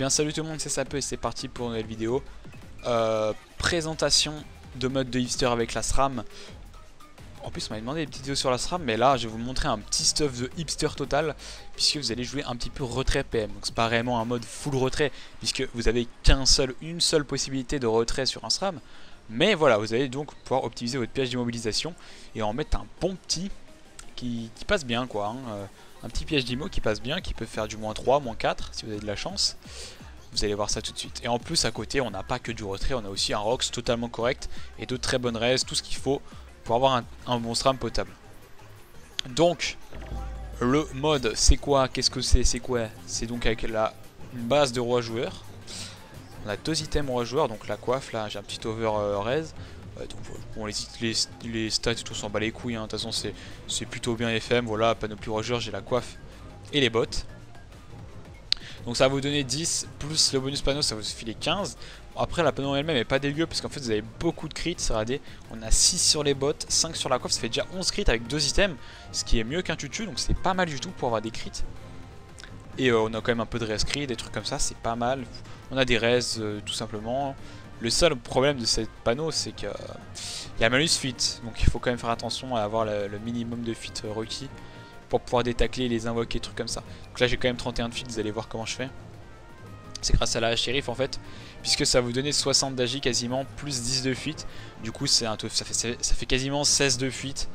bien salut tout le monde, c'est Sape et c'est parti pour une nouvelle vidéo. Présentation de mode de hipster avec la SRAM. En plus on m'avait demandé des petites vidéos sur la SRAM, mais là je vais vous montrer un petit stuff de hipster total, puisque vous allez jouer un petit peu retrait PM. Donc c'est pas vraiment un mode full retrait, puisque vous avez qu'une seule possibilité de retrait sur un SRAM. Mais voilà, vous allez donc pouvoir optimiser votre piège d'immobilisation et en mettre un bon petit qui passe bien quoi, hein. Un petit piège d'immo qui passe bien, qui peut faire du moins 3, moins 4 si vous avez de la chance. Vous allez voir ça tout de suite. Et en plus à côté on n'a pas que du retrait, on a aussi un ROX totalement correct et de très bonnes raises, tout ce qu'il faut pour avoir un bon SRAM potable. Donc le mode c'est quoi, qu'est-ce que c'est, c'est donc avec une base de roi joueur. On a deux items roi joueur, donc la coiffe, là j'ai un petit over raise. Donc, bon, les stats tout s'en bat les couilles, hein. De toute façon c'est plutôt bien FM, voilà, panoplie roi joueur, j'ai la coiffe et les bottes. Donc ça va vous donner 10, plus le bonus panneau ça va vous filer 15. Après la panneau elle-même est pas dégueu parce qu'en fait vous avez beaucoup de crits, regardez, on a 6 sur les bottes, 5 sur la coiffe, ça fait déjà 11 crits avec 2 items, ce qui est mieux qu'un tutu, donc c'est pas mal du tout pour avoir des crits. Et on a quand même un peu de res crit, des trucs comme ça, c'est pas mal, on a des res tout simplement. Le seul problème de ce panneau, c'est qu'il y a malus fuite, donc il faut quand même faire attention à avoir le minimum de fuite requis pour pouvoir détacler les invoquer, trucs comme ça. Donc là j'ai quand même 31 de fuite, vous allez voir comment je fais. C'est grâce à la shérif en fait, puisque ça va vous donner 60 d'agi quasiment, plus 10 de fuite. Du coup ça fait quasiment 16 de fuite.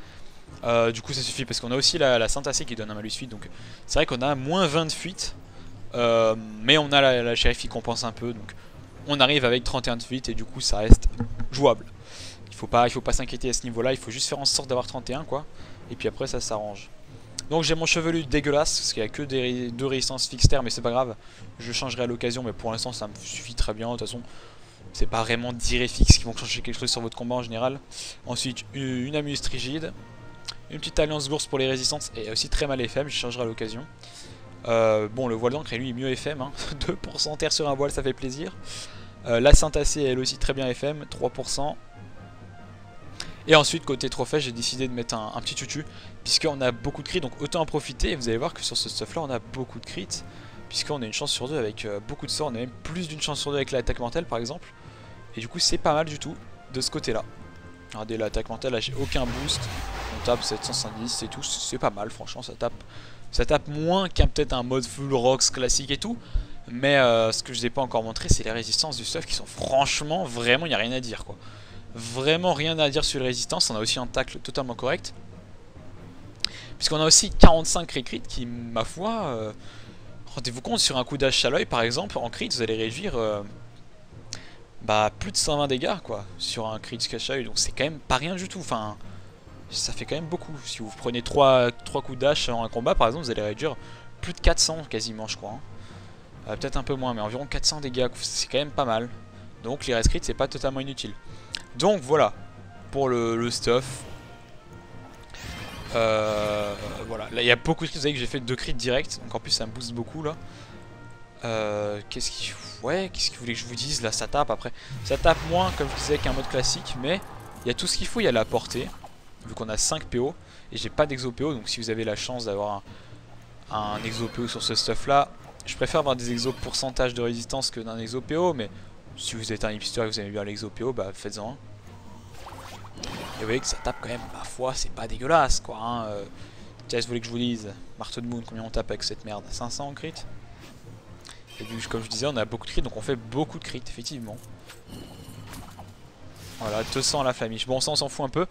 Du coup ça suffit parce qu'on a aussi la synthacée qui donne un malus fuite, donc c'est vrai qu'on a moins 20 de fuite, mais on a la shérif qui compense un peu, donc on arrive avec 31 de fuite et du coup ça reste jouable. Il faut pas s'inquiéter à ce niveau là, il faut juste faire en sorte d'avoir 31 quoi. Et puis après ça s'arrange. Donc j'ai mon chevelu dégueulasse, parce qu'il n'y a que deux résistances fixes-terre, mais c'est pas grave. Je changerai à l'occasion, mais pour l'instant ça me suffit très bien. De toute façon c'est pas vraiment 10 réfixes qui vont changer quelque chose sur votre combat en général. Ensuite une amuse rigide, une petite alliance bourse pour les résistances et aussi très mal FM, je changerai à l'occasion. Bon, le voile d'encre est lui mieux FM, hein. 2% terre sur un voile, ça fait plaisir. La synthacée elle aussi très bien FM, 3%. Et ensuite côté trophée j'ai décidé de mettre un petit tutu, puisqu'on a beaucoup de crits, donc autant en profiter. Et vous allez voir que sur ce stuff là on a beaucoup de crits, puisqu'on a une chance sur deux avec beaucoup de sorts, on a même plus d'une chance sur deux avec l'attaque mentale par exemple. Et du coup c'est pas mal du tout de ce côté là. Regardez l'attaque mentale, là j'ai aucun boost, on tape 750, c'est tout, c'est pas mal franchement, ça tape moins qu'un peut-être un mode full rocks classique et tout. Mais ce que je vous ai pas encore montré c'est les résistances du stuff qui sont franchement, vraiment il n'y a rien à dire quoi. Vraiment rien à dire sur les résistances, on a aussi un tacle totalement correct. Puisqu'on a aussi 45 crit qui ma foi, rendez-vous compte sur un coup d'hache à l'œil par exemple, en crit vous allez réduire plus de 120 dégâts quoi, sur un crit cache à l'œil, donc c'est quand même pas rien du tout, enfin ça fait quand même beaucoup. Si vous prenez 3 coups d'hache en un combat par exemple, vous allez réduire plus de 400 quasiment je crois, hein. Peut-être un peu moins, mais environ 400 dégâts, c'est quand même pas mal. Donc les rescrits, c'est pas totalement inutile. Donc voilà, pour le stuff. Voilà, là il y a beaucoup de crits, vous savez que j'ai fait 2 crits directs, donc en plus ça me booste beaucoup là. Qu'est-ce que vous voulez que je vous dise, là ça tape après. Ça tape moins, comme je disais, qu'un mode classique, mais il y a tout ce qu'il faut, il y a la portée, vu qu'on a 5 PO, et j'ai pas d'exo PO, donc si vous avez la chance d'avoir un exo PO sur ce stuff là, je préfère avoir des exos pourcentage de résistance que d'un exo PO, mais si vous êtes un hipster et que vous aimez bien l'exo PO, bah faites-en un. Et vous voyez que ça tape quand même, ma foi, c'est pas dégueulasse quoi. Hein. Tiens, vous voulez que je vous dise, marteau de moon, combien on tape avec cette merde, 500 en crit. Et puis, comme je disais, on a beaucoup de crit, donc on fait beaucoup de crit, effectivement. Voilà, 200 à la flamiche. Bon, ça on s'en fout un peu.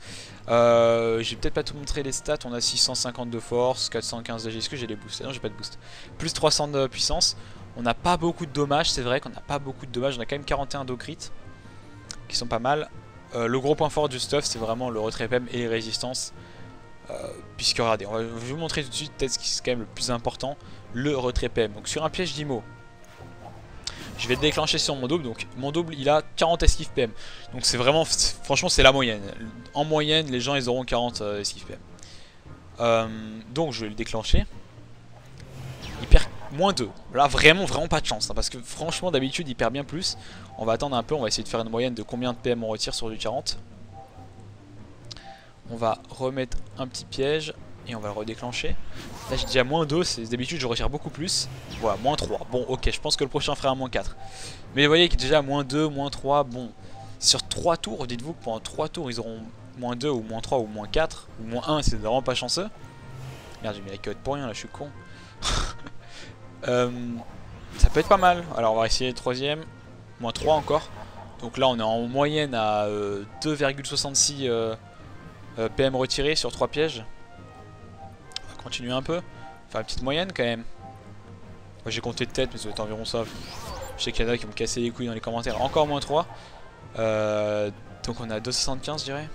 J'ai peut-être pas tout montré les stats. On a 650 de force, 415 d'AG. Est-ce que j'ai des boosts? Non, j'ai pas de boost. Plus 300 de puissance. On n'a pas beaucoup de dommages. C'est vrai qu'on n'a pas beaucoup de dommages. On a quand même 41 d'ocrit qui sont pas mal. Le gros point fort du stuff, c'est vraiment le retrait PM et les résistances. Puisque regardez, je vais vous montrer tout de suite peut-être ce qui est quand même le plus important, le retrait PM. Donc sur un piège d'IMO, je vais déclencher sur mon double, donc mon double il a 40 esquives PM. Donc c'est vraiment, franchement c'est la moyenne. En moyenne les gens ils auront 40 esquives PM. Donc je vais le déclencher. Il perd moins 2. Là vraiment pas de chance, hein, parce que franchement d'habitude il perd bien plus. On va attendre un peu, on va essayer de faire une moyenne de combien de PM on retire sur du 40. On va remettre un petit piège. Et on va le redéclencher. Là j'ai déjà moins 2, d'habitude je retire beaucoup plus. Voilà, moins 3, bon ok, je pense que le prochain fera un moins 4. Mais vous voyez qu'il est déjà moins 2, moins 3, bon. Sur 3 tours, dites-vous que pendant 3 tours ils auront moins 2 ou moins 3 ou moins 4. Ou moins 1, c'est vraiment pas chanceux. Merde, j'ai mis la queue pour rien là, je suis con. Ça peut être pas mal. Alors on va essayer le troisième. Moins 3 encore. Donc là on est en moyenne à 2,66 PM retirés sur 3 pièges. On va continuer un peu. Faire une petite moyenne quand même. Moi j'ai compté de tête mais ça doit être environ ça. Je sais qu'il y en a qui vont me casser les couilles dans les commentaires. Encore moins 3. Donc on est à 2,75 je dirais.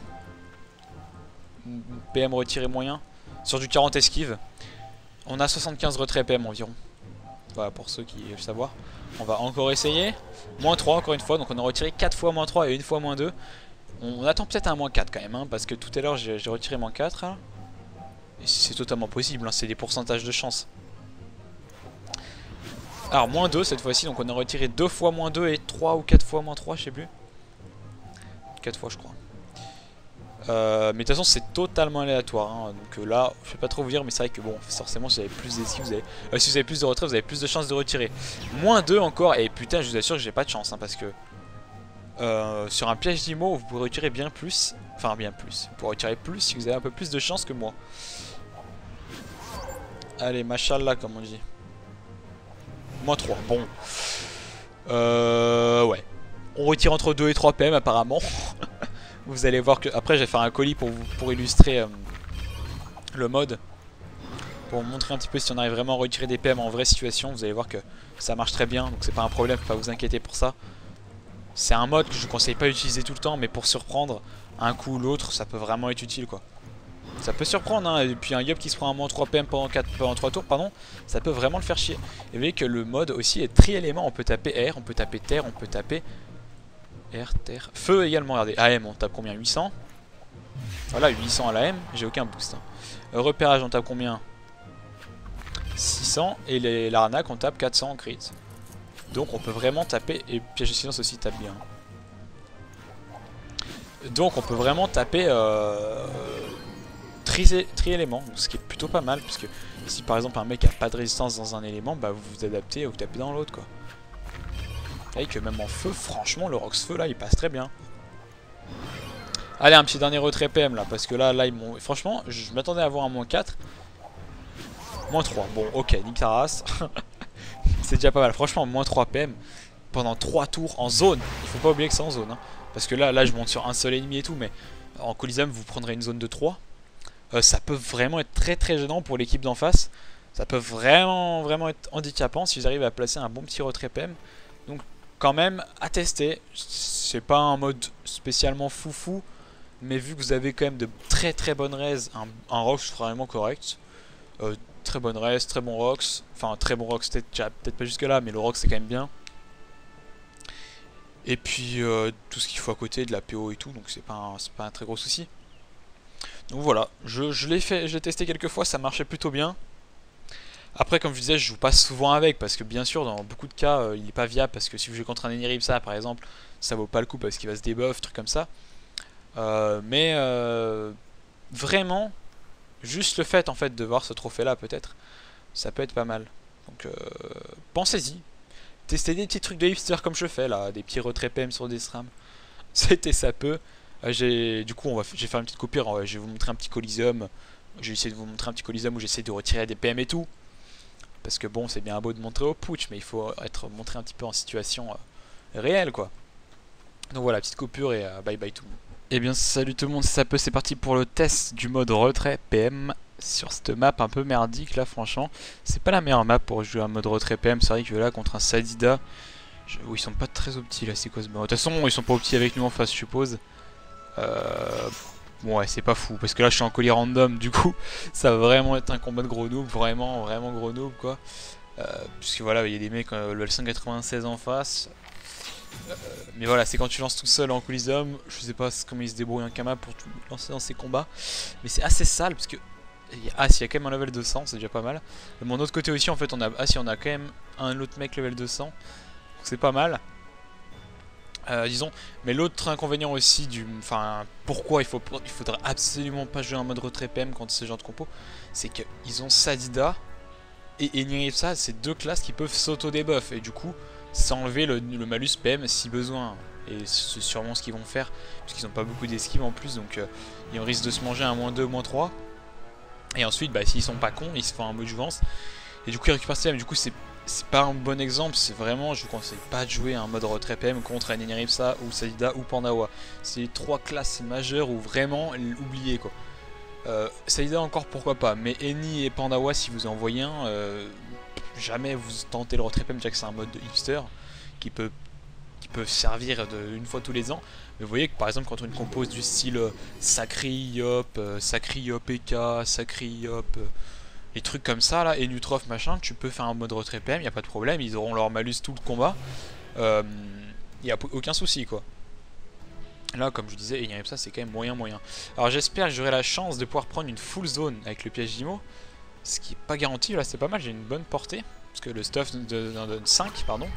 PM retiré moyen. Sur du 40 esquive. On a 75 retraits PM environ. Voilà pour ceux qui veulent savoir. On va encore essayer. Moins 3 encore une fois. Donc on a retiré 4 fois moins 3 et une fois moins 2. On attend peut-être un moins 4 quand même. Hein, parce que tout à l'heure j'ai retiré moins 4. Hein. Et c'est totalement possible. Hein, c'est des pourcentages de chance. Alors moins 2 cette fois-ci. Donc on a retiré 2 fois moins 2 et 3 ou 4 fois moins 3. Je sais plus. 4 fois je crois. Mais de toute façon c'est totalement aléatoire hein. Donc là je vais pas trop vous dire, mais c'est vrai que bon, forcément si vous avez plus d'esquive, si vous avez plus de retrait, vous avez plus de chances de retirer. Moins 2 encore, et putain je vous assure que j'ai pas de chance hein, parce que sur un piège d'IMO vous pouvez retirer bien plus. Enfin bien plus, vous pouvez retirer plus si vous avez un peu plus de chance que moi. Allez machallah comme on dit. Moins 3, bon. Ouais. On retire entre 2 et 3 PM apparemment. Vous allez voir que après je vais faire un colis pour illustrer le mode. Pour vous montrer un petit peu si on arrive vraiment à retirer des PM en vraie situation. Vous allez voir que ça marche très bien. Donc c'est pas un problème, faut pas vous inquiéter pour ça. C'est un mode que je vous conseille pas d'utiliser tout le temps. Mais pour surprendre un coup ou l'autre, ça peut vraiment être utile quoi. Ça peut surprendre hein. Et puis un iop qui se prend un moins 3 PM pendant 3 tours, pardon, ça peut vraiment le faire chier. Et vous voyez que le mode aussi est tri-éléments. On peut taper air, on peut taper terre, on peut taper... Air, terre, feu également, regardez, AM on tape combien, 800. Voilà, 800 à l'AM, j'ai aucun boost hein. Repérage on tape combien, 600. Et l'arnaque on tape 400 en crit. Donc on peut vraiment taper. Et piège de silence aussi tape bien. Donc on peut vraiment taper tri-éléments, ce qui est plutôt pas mal. Parce que si par exemple un mec a pas de résistance dans un élément, bah vous vous adaptez ou vous tapez dans l'autre quoi. Vous voyez que même en feu, franchement, le Rox Feu là il passe très bien. Allez, un petit dernier retrait PM là, parce que là ils m'ont. Franchement, je m'attendais à avoir un moins 4. Moins 3, bon, ok, nique ta race. C'est déjà pas mal, franchement, moins 3 PM pendant 3 tours en zone. Il faut pas oublier que c'est en zone, hein, parce que là je monte sur un seul ennemi et tout, mais en Colisum vous prendrez une zone de 3. Ça peut vraiment être très très gênant pour l'équipe d'en face. Ça peut vraiment vraiment être handicapant si vous arrivez à placer un bon petit retrait PM. Donc, quand même à tester, c'est pas un mode spécialement foufou, mais vu que vous avez quand même de très très bonnes raises, un rox vraiment correct, très bonne raise, très bon rox, enfin très bon rox peut-être pas jusque là, mais le rox c'est quand même bien. Et puis tout ce qu'il faut à côté, de la PO et tout, donc c'est pas un très gros souci. Donc voilà, je l'ai testé quelques fois, ça marchait plutôt bien. Après comme je disais, je joue pas souvent avec parce que bien sûr dans beaucoup de cas il n'est pas viable, parce que si vous jouez contre un Eniripsa par exemple, ça vaut pas le coup parce qu'il va se débuff, truc comme ça. Mais vraiment, juste le fait en fait de voir ce trophée là peut-être, ça peut être pas mal. Donc pensez-y, testez des petits trucs de hipster comme je fais là, des petits retraits PM sur des SRAM. C'était ça peu. Du coup j'ai fait une petite coupure, je vais vous montrer un petit Coliseum. J'ai essayé de vous montrer un petit Coliseum où j'essaie de retirer des PM et tout. Parce que bon, c'est bien beau de montrer au putsch, mais il faut être montré un petit peu en situation réelle quoi. Donc voilà, petite coupure et bye bye tout le monde. Et bien salut tout le monde, ça peut, c'est parti pour le test du mode retrait PM sur cette map un peu merdique là, franchement. C'est pas la meilleure map pour jouer un mode retrait PM, c'est vrai que là contre un Sadida, où ils sont pas très au petit là, c'est quoi ce mode. De toute façon, ils sont pas au petit avec nous en face, je suppose. Bon ouais, c'est pas fou, parce que là je suis en colis random, du coup ça va vraiment être un combat de gros noob, vraiment vraiment gros noob quoi. Puisque voilà, il y a des mecs le L196 en face. Mais voilà, c'est quand tu lances tout seul en colis d'homme, je sais pas comment ils se débrouillent en Kama pour te lancer dans ces combats. Mais c'est assez sale, parce que... Ah si, il y a quand même un level 200, c'est déjà pas mal. De mon autre côté aussi en fait, on a quand même un autre mec level 200, donc c'est pas mal. disons, mais l'autre inconvénient aussi du, enfin, pourquoi il faudra absolument pas jouer en mode retrait PM contre ces gens de compo, c'est qu'ils ont Sadida et Eniripsa, ces deux classes qui peuvent s'auto-debuff et du coup s'enlever le malus PM si besoin. Et c'est sûrement ce qu'ils vont faire, puisqu'ils n'ont pas beaucoup d'esquive en plus, donc ils risquent de se manger un -2, -3. Et ensuite, bah, s'ils sont pas cons, ils se font un mot de juvence. Et du coup, ils récupèrent ce PM. Du coup, c'est pas un bon exemple. C'est vraiment, je vous conseille pas de jouer un mode retrait PM contre Eniripsa ou Sadida ou Pandawa. C'est trois classes majeures où vraiment, oubliez quoi. Sadida encore, pourquoi pas. Mais Eni et Pandawa, si vous en voyez un, jamais vous tentez le retrait PM, déjà que c'est un mode de hipster qui peut... servir une fois tous les ans, mais vous voyez que par exemple quand on une compose du style sacré iop, sacré iop EK, sacré iop, les trucs comme ça là, et Nutroph machin, tu peux faire un mode retrait PM, y a pas de problème, ils auront leur malus tout le combat, y a aucun souci quoi. Là comme je disais, Eniripsa c'est quand même moyen. Alors j'espère que j'aurai la chance de pouvoir prendre une full zone avec le piège d'Imo, ce qui est pas garanti, là c'est pas mal, j'ai une bonne portée, parce que le stuff donne 5, pardon.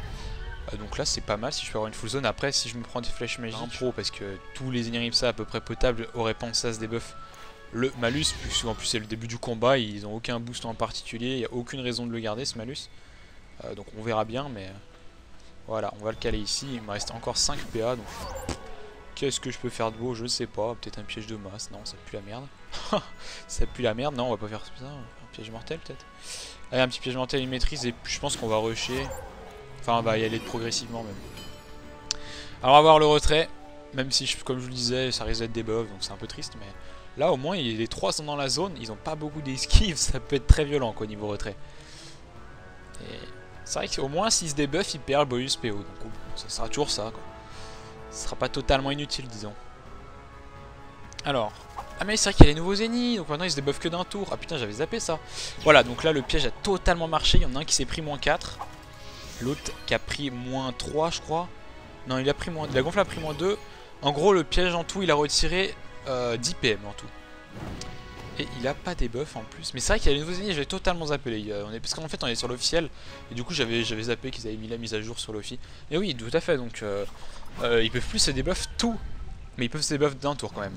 Donc là c'est pas mal si je peux avoir une full zone. Après si je me prends des flèches magiques pro, parce que tous les Eniripsa à peu près potables auraient pensé à se débuff le malus, puisque en plus c'est le début du combat, ils ont aucun boost en particulier, il n'y a aucune raison de le garder ce malus, donc on verra bien, mais voilà, on va le caler ici. Il me reste encore 5 PA, donc qu'est-ce que je peux faire de beau, je sais pas, peut-être un piège de masse, non ça pue la merde. Ça pue la merde, non on va pas faire ça, un piège mortel peut-être. Allez un petit piège mortel, une maîtrise, et puis je pense qu'on va rusher. Enfin, on va y aller progressivement même. Alors, on va voir le retrait. Même si, comme je vous le disais, ça risque d'être des buffs, donc c'est un peu triste. Mais là, au moins, les 3 sont dans la zone. Ils n'ont pas beaucoup d'esquives. Ça peut être très violent quoi, au niveau retrait. Et c'est vrai qu'au moins, s'ils se débuffent, ils perdent le bonus PO. Donc, ça sera toujours ça quoi. Ce sera pas totalement inutile, disons. Alors. Ah mais c'est vrai qu'il y a les nouveaux ennemis, donc maintenant ils se débuffent que d'un tour. Ah putain, j'avais zappé ça. Voilà, donc là, le piège a totalement marché. Il y en a un qui s'est pris -4. L'autre qui a pris -3 je crois. Non il a pris moins, la gonfle a pris -2. En gros le piège en tout il a retiré 10 PM en tout. Et il a pas des buffs en plus. Mais c'est vrai qu'il y a les nouveaux ennemis, j'avais totalement zappé les gars. Parce qu'en fait on est sur l'officiel. Et du coup j'avais zappé qu'ils avaient mis la mise à jour sur l'offi. Et oui tout à fait, donc ils peuvent plus se débuff tout. Mais ils peuvent se débuff d'un tour quand même.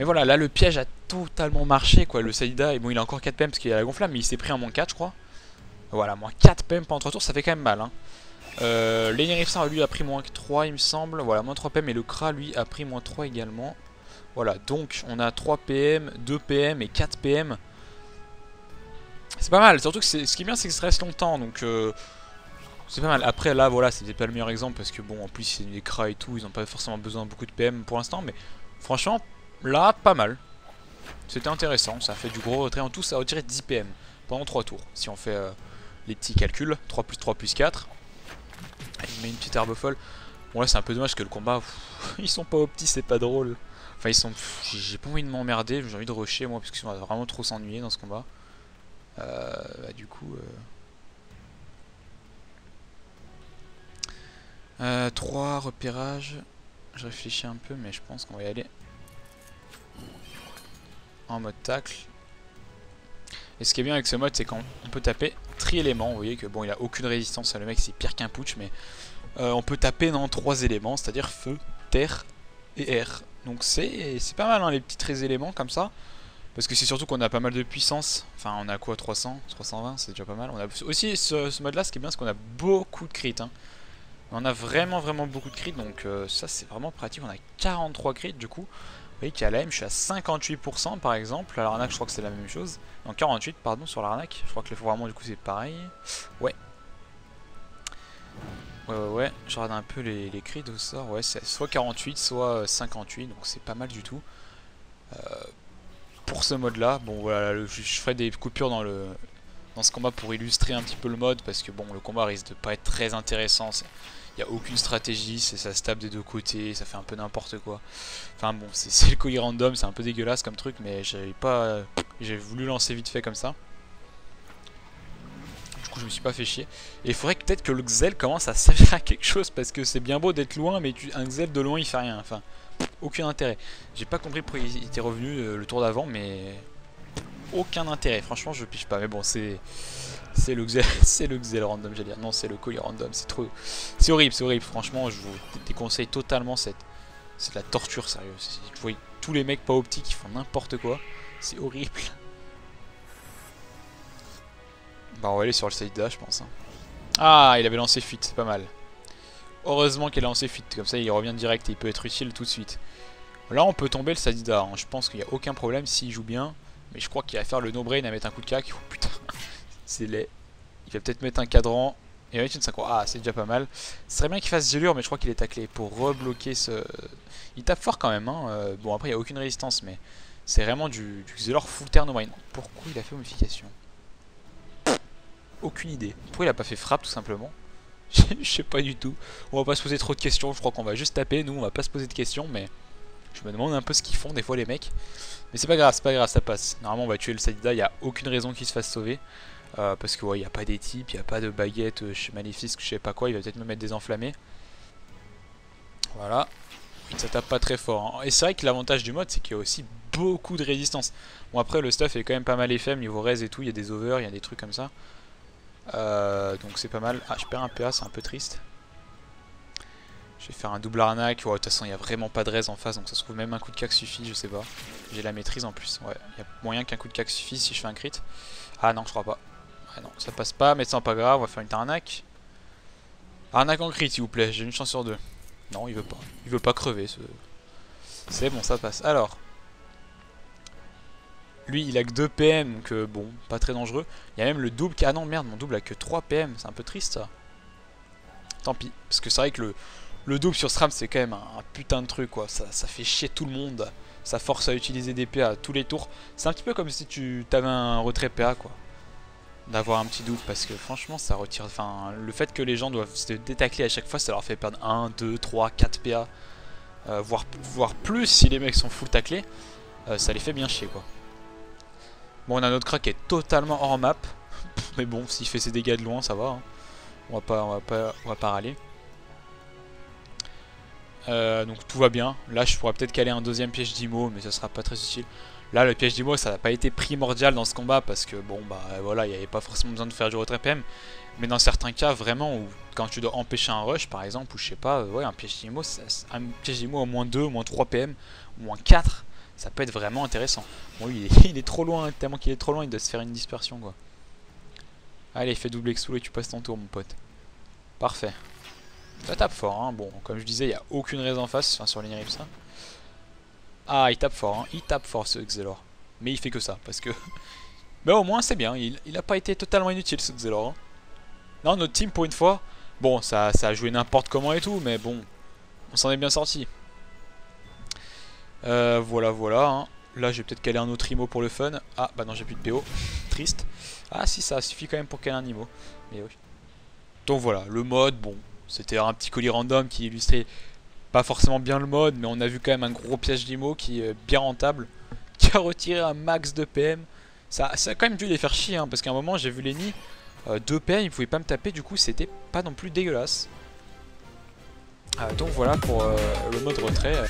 Mais voilà, là le piège a totalement marché quoi. Le Sadida, et bon il a encore 4 PM parce qu'il a la gonflable, mais il s'est pris un -4 je crois. Voilà, -4 PM pendant 3 tours, ça fait quand même mal hein. L'Eniripsa lui a pris -3 il me semble. Voilà, -3 PM, et le cra lui a pris -3 également. Voilà, donc on a 3 PM, 2 PM et 4 PM. C'est pas mal, surtout que ce qui est bien c'est que ça reste longtemps, donc c'est pas mal. Après là voilà, c'était pas le meilleur exemple parce que bon en plus c'est des cra et tout, ils n'ont pas forcément besoin de beaucoup de PM pour l'instant, mais franchement là pas mal. C'était intéressant, ça a fait du gros retrait en tout, ça a retiré 10 PM pendant 3 tours. Si on fait... les petits calculs, 3 + 3 + 4. Il met une petite herbe folle. Bon là c'est un peu dommage que le combat ils sont pas au petit, c'est pas drôle. Enfin ils sont... j'ai pas envie de m'emmerder, j'ai envie de rusher moi, parce qu'ils vont vraiment trop s'ennuyer dans ce combat. Bah du coup 3 repérages. Je réfléchis un peu mais je pense qu'on va y aller en mode tacle. Et ce qui est bien avec ce mode c'est qu'on peut taper tri-éléments, vous voyez que bon il a aucune résistance, le mec c'est pire qu'un putsch, mais on peut taper dans 3 éléments, c'est à dire feu, terre et air. Donc c'est pas mal hein, les petits 13 éléments comme ça, parce que c'est surtout qu'on a pas mal de puissance, enfin on a quoi 300, 320 c'est déjà pas mal. On a aussi ce mode là, ce qui est bien c'est qu'on a beaucoup de crit hein. On a vraiment beaucoup de crit, donc ça c'est vraiment pratique, on a 43 crit du coup. Vous voyez qu'à l'AM je suis à 58% par exemple, à l'arnaque je crois que c'est la même chose, non 48 pardon sur l'arnaque, je crois que le fourrement du coup c'est pareil, ouais, je regarde un peu les crits d'où ça, ouais c'est soit 48 soit 58, donc c'est pas mal du tout, pour ce mode là. Bon voilà, je ferai des coupures dans ce combat pour illustrer un petit peu le mode, parce que bon le combat risque de pas être très intéressant, il n'y a aucune stratégie, ça se tape des deux côtés, ça fait un peu n'importe quoi. Enfin bon, c'est le colis random, c'est un peu dégueulasse comme truc, mais j'avais pas... j'ai voulu lancer vite fait comme ça. Du coup je me suis pas fait chier. Et il faudrait peut-être que le Xel commence à servir à quelque chose, parce que c'est bien beau d'être loin, mais un Xel de loin il fait rien, enfin... aucun intérêt. J'ai pas compris pourquoi il était revenu le tour d'avant, mais... aucun intérêt. Franchement, je pige pas. Mais bon, c'est le Xelor random, j'allais dire. Non, c'est le colis random. C'est trop. C'est horrible, c'est horrible. Franchement, je vous déconseille totalement cette. C'est de la torture, sérieux. Vous voyez tous les mecs pas optiques qui font n'importe quoi. C'est horrible. Bah, on va aller sur le Sadida, je pense. Hein. Ah, il avait lancé fuite, c'est pas mal. Heureusement qu'il a lancé fuite, comme ça il revient direct et il peut être utile tout de suite. Là on peut tomber le Sadida, hein. Je pense qu'il n'y a aucun problème s'il joue bien. Mais je crois qu'il va faire le no-brain à mettre un coup de cac. Oh, putain, c'est laid. Il va peut-être mettre un cadran. Et mettre une 5. Ah, c'est déjà pas mal. Ce serait bien qu'il fasse Xelor, mais je crois qu'il est taclé pour rebloquer ce... Il tape fort quand même, hein. Bon après il n'y a aucune résistance, mais c'est vraiment du Xelor full turn no-brain. Pourquoi il a fait homification? Aucune idée. Pourquoi il a pas fait frappe tout simplement? Je sais pas du tout. On va pas se poser trop de questions. Je crois qu'on va juste taper. Nous, on va pas se poser de questions. Mais je me demande un peu ce qu'ils font des fois les mecs. Mais c'est pas grave, ça passe. Normalement, on va tuer le Sadida. Il n'y a aucune raison qu'il se fasse sauver. Parce que ouais, il n'y a pas des types, il n'y a pas de baguette maléfique, je sais pas quoi. Il va peut-être me mettre des enflammés. Voilà. Ça tape pas très fort. Hein. Et c'est vrai que l'avantage du mode, c'est qu'il y a aussi beaucoup de résistance. Bon, après, le stuff est quand même pas mal faible niveau res et tout. Il y a des over, il y a des trucs comme ça. Donc c'est pas mal. Ah, je perds un PA, c'est un peu triste. Je vais faire un double arnaque. Ouais, de toute façon il n'y a vraiment pas de raise en face. Donc ça se trouve même un coup de cac suffit, je sais pas. J'ai la maîtrise en plus. Ouais, il y a moyen qu'un coup de cac suffise si je fais un crit. Ah non, je crois pas. Ah non, ça passe pas, mais c'est pas grave. On va faire une arnaque. Arnaque en crit s'il vous plaît, j'ai une chance sur deux. Non, il veut pas. Il veut pas crever ce... C'est bon, ça passe. Alors... Lui il a que 2 PM donc bon, pas très dangereux. Il y a même le double qui... Ah non merde, mon double a que 3 PM, c'est un peu triste ça. Tant pis, parce que c'est vrai que le double sur SRAM c'est quand même un putain de truc quoi. Ça fait chier tout le monde, ça force à utiliser des PA tous les tours. C'est un petit peu comme si tu t'avais un retrait PA quoi. D'avoir un petit double parce que franchement ça retire... Enfin le fait que les gens doivent se détacler à chaque fois ça leur fait perdre 1, 2, 3, 4 PA. Voire plus si les mecs sont full taclés, ça les fait bien chier quoi. Bon, on a notre cra qui est totalement hors map. Mais bon, s'il fait ses dégâts de loin, ça va. Hein. On va pas râler. Donc tout va bien. Là, je pourrais peut-être caler un deuxième piège d'Imo, mais ça sera pas très utile. Là, le piège d'Imo, ça n'a pas été primordial dans ce combat parce que bon, bah voilà, il n'y avait pas forcément besoin de faire du retrait PM. Mais dans certains cas, vraiment, où quand tu dois empêcher un rush, par exemple, ou je sais pas, ouais, un piège d'Imo, au moins 2, au moins 3 PM, au moins 4. Ça peut être vraiment intéressant. Bon, lui, il est trop loin, tellement qu'il est trop loin, il doit se faire une dispersion, quoi. Allez, fais double exoul et tu passes ton tour, mon pote. Parfait. Ça tape fort, hein. Bon, comme je disais, il n'y a aucune raise en face, enfin, sur l'Eniripsa. Ah, il tape fort, hein. Il tape fort, ce Xelor. Mais il fait que ça, parce que... Mais au moins, c'est bien. Il n'a pas été totalement inutile, ce Xelor. Hein. Non, notre team, pour une fois... Bon, ça a joué n'importe comment et tout, mais bon... On s'en est bien sorti. Voilà hein. Là je vais peut-être caler un autre IMO pour le fun. Ah bah non, j'ai plus de PO, triste. Ah si, ça suffit quand même pour caler un IMO. Mais oui. Donc voilà le mode, bon c'était un petit colis random qui illustrait pas forcément bien le mode, mais on a vu quand même un gros piège d'IMO qui est bien rentable, qui a retiré un max de PM. Ça a quand même dû les faire chier hein, parce qu'à un moment j'ai vu les nids 2 PM ils pouvaient pas me taper, du coup c'était pas non plus dégueulasse. Donc voilà pour le mode retrait.